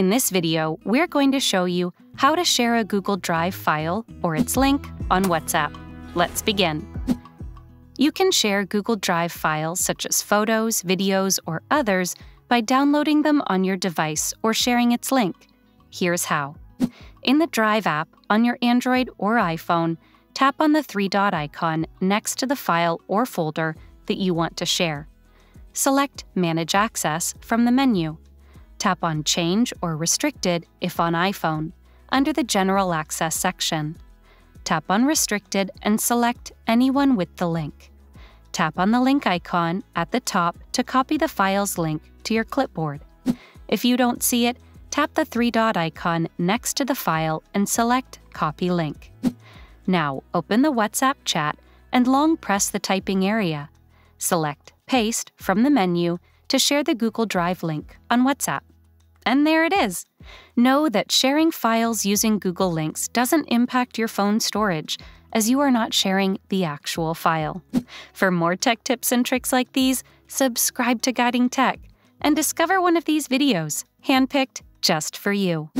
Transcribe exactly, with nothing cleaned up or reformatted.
In this video, we're going to show you how to share a Google Drive file or its link on WhatsApp. Let's begin. You can share Google Drive files such as photos, videos, or others by downloading them on your device or sharing its link. Here's how. In the Drive app on your Android or iPhone, tap on the three-dot icon next to the file or folder that you want to share. Select Manage Access from the menu. Tap on Change or Restricted if on iPhone, under the General Access section. Tap on Restricted and select Anyone with the link. Tap on the link icon at the top to copy the file's link to your clipboard. If you don't see it, tap the three-dot icon next to the file and select Copy Link. Now open the WhatsApp chat and long press the typing area. Select Paste from the menu to share the Google Drive link on WhatsApp. And there it is! Know that sharing files using Google Links doesn't impact your phone storage, as you are not sharing the actual file. For more tech tips and tricks like these, subscribe to Guiding Tech and discover one of these videos, handpicked just for you.